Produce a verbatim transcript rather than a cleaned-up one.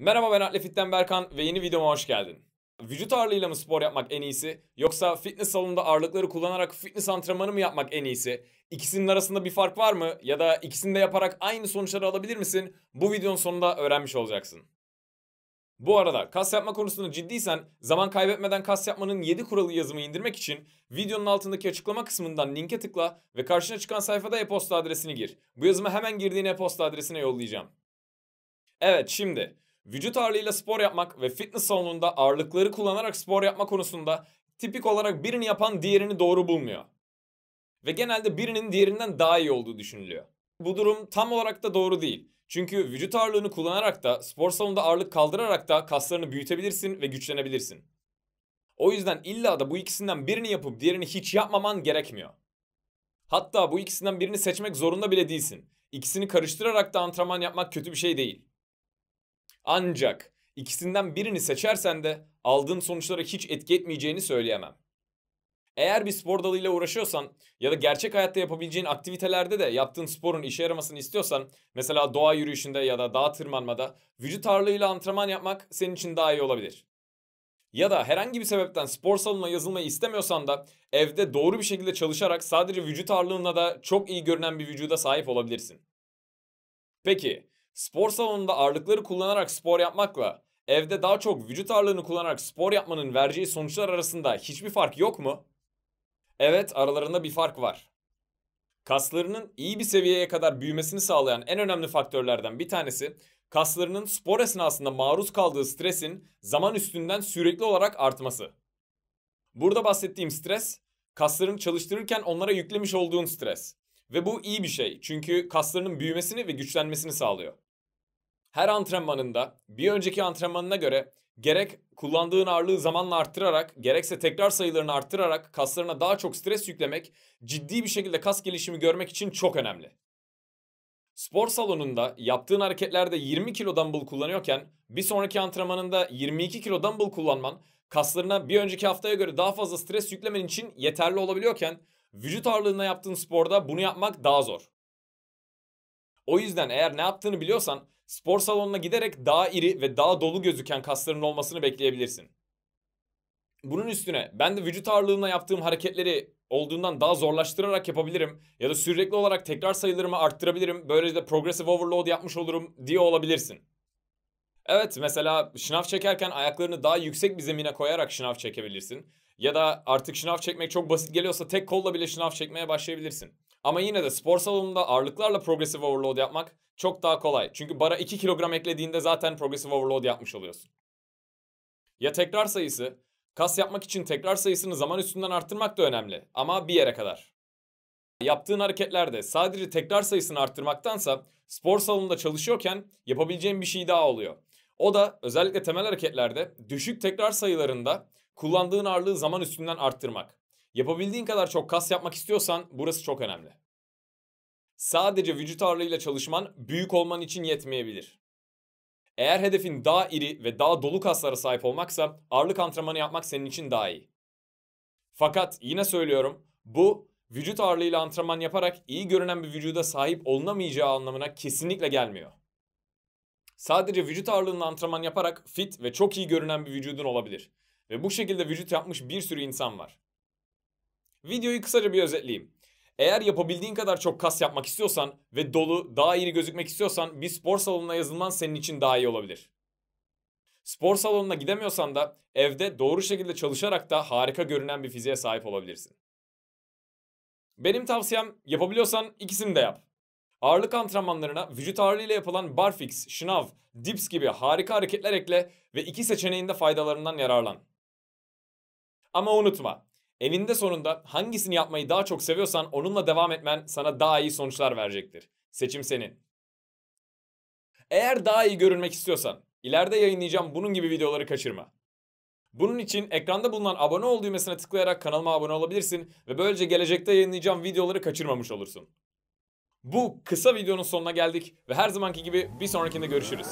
Merhaba, ben Atlefit'ten Berkan ve yeni videoma hoş geldin. Vücut ağırlığıyla mı spor yapmak en iyisi, yoksa fitness salonunda ağırlıkları kullanarak fitness antrenmanı mı yapmak en iyisi? İkisinin arasında bir fark var mı ya da ikisini de yaparak aynı sonuçları alabilir misin? Bu videonun sonunda öğrenmiş olacaksın. Bu arada kas yapma konusunda ciddiysen zaman kaybetmeden kas yapmanın yedi kuralı yazımı indirmek için videonun altındaki açıklama kısmından linke tıkla ve karşına çıkan sayfada e-posta adresini gir. Bu yazımı hemen girdiğin e-posta adresine yollayacağım. Evet, şimdi vücut ağırlığıyla spor yapmak ve fitness salonunda ağırlıkları kullanarak spor yapma konusunda tipik olarak birini yapan diğerini doğru bulmuyor. Ve genelde birinin diğerinden daha iyi olduğu düşünülüyor. Bu durum tam olarak da doğru değil. Çünkü vücut ağırlığını kullanarak da spor salonunda ağırlık kaldırarak da kaslarını büyütebilirsin ve güçlenebilirsin. O yüzden illa da bu ikisinden birini yapıp diğerini hiç yapmaman gerekmiyor. Hatta bu ikisinden birini seçmek zorunda bile değilsin. İkisini karıştırarak da antrenman yapmak kötü bir şey değil. Ancak ikisinden birini seçersen de aldığın sonuçlara hiç etki etmeyeceğini söyleyemem. Eğer bir spor dalıyla uğraşıyorsan ya da gerçek hayatta yapabileceğin aktivitelerde de yaptığın sporun işe yaramasını istiyorsan, mesela doğa yürüyüşünde ya da dağ tırmanmada vücut ağırlığıyla antrenman yapmak senin için daha iyi olabilir. Ya da herhangi bir sebepten spor salonuna yazılmayı istemiyorsan da evde doğru bir şekilde çalışarak sadece vücut ağırlığınla da çok iyi görünen bir vücuda sahip olabilirsin. Peki, spor salonunda ağırlıkları kullanarak spor yapmakla evde daha çok vücut ağırlığını kullanarak spor yapmanın vereceği sonuçlar arasında hiçbir fark yok mu? Evet, aralarında bir fark var. Kaslarının iyi bir seviyeye kadar büyümesini sağlayan en önemli faktörlerden bir tanesi, kaslarının spor esnasında maruz kaldığı stresin zaman üstünden sürekli olarak artması. Burada bahsettiğim stres, kaslarını çalıştırırken onlara yüklemiş olduğun stres. Ve bu iyi bir şey, çünkü kaslarının büyümesini ve güçlenmesini sağlıyor. Her antrenmanında bir önceki antrenmanına göre gerek kullandığın ağırlığı zamanla arttırarak, gerekse tekrar sayılarını arttırarak kaslarına daha çok stres yüklemek ciddi bir şekilde kas gelişimi görmek için çok önemli. Spor salonunda yaptığın hareketlerde yirmi kilo dumbbell kullanıyorken bir sonraki antrenmanında yirmi iki kilo dumbbell kullanman kaslarına bir önceki haftaya göre daha fazla stres yüklemen için yeterli olabiliyorken vücut ağırlığına yaptığın sporda bunu yapmak daha zor. O yüzden eğer ne yaptığını biliyorsan spor salonuna giderek daha iri ve daha dolu gözüken kasların olmasını bekleyebilirsin. Bunun üstüne ben de vücut ağırlığına yaptığım hareketleri olduğundan daha zorlaştırarak yapabilirim ya da sürekli olarak tekrar sayılarımı arttırabilirim, böylece de progressive overload yapmış olurum diye olabilirsin. Evet, mesela şınav çekerken ayaklarını daha yüksek bir zemine koyarak şınav çekebilirsin. Ya da artık şınav çekmek çok basit geliyorsa tek kolla bile şınav çekmeye başlayabilirsin. Ama yine de spor salonunda ağırlıklarla progressive overload yapmak çok daha kolay. Çünkü bara iki kilogram eklediğinde zaten progressive overload yapmış oluyorsun. Ya tekrar sayısı, kas yapmak için tekrar sayısını zaman üstünden arttırmak da önemli ama bir yere kadar. Yaptığın hareketlerde sadece tekrar sayısını arttırmaktansa spor salonunda çalışıyorken yapabileceğin bir şey daha oluyor. O da özellikle temel hareketlerde düşük tekrar sayılarında kullandığın ağırlığı zaman üstünden arttırmak. Yapabildiğin kadar çok kas yapmak istiyorsan burası çok önemli. Sadece vücut ağırlığıyla çalışman büyük olman için yetmeyebilir. Eğer hedefin daha iri ve daha dolu kaslara sahip olmaksa ağırlık antrenmanı yapmak senin için daha iyi. Fakat yine söylüyorum, bu vücut ağırlığıyla antrenman yaparak iyi görünen bir vücuda sahip olunamayacağı anlamına kesinlikle gelmiyor. Sadece vücut ağırlığıyla antrenman yaparak fit ve çok iyi görünen bir vücudun olabilir. Ve bu şekilde vücut yapmış bir sürü insan var. Videoyu kısaca bir özetleyeyim. Eğer yapabildiğin kadar çok kas yapmak istiyorsan ve dolu, daha iyi gözükmek istiyorsan bir spor salonuna yazılman senin için daha iyi olabilir. Spor salonuna gidemiyorsan da evde doğru şekilde çalışarak da harika görünen bir fiziğe sahip olabilirsin. Benim tavsiyem, yapabiliyorsan ikisini de yap. Ağırlık antrenmanlarına vücut ağırlığıyla yapılan barfix, şınav, dips gibi harika hareketler ekle ve iki seçeneğin de faydalarından yararlan. Ama unutma, eninde sonunda hangisini yapmayı daha çok seviyorsan onunla devam etmen sana daha iyi sonuçlar verecektir. Seçim senin. Eğer daha iyi görünmek istiyorsan, ileride yayınlayacağım bunun gibi videoları kaçırma. Bunun için ekranda bulunan abone ol düğmesine tıklayarak kanalıma abone olabilirsin ve böylece gelecekte yayınlayacağım videoları kaçırmamış olursun. Bu kısa videonun sonuna geldik ve her zamanki gibi bir sonrakinde görüşürüz.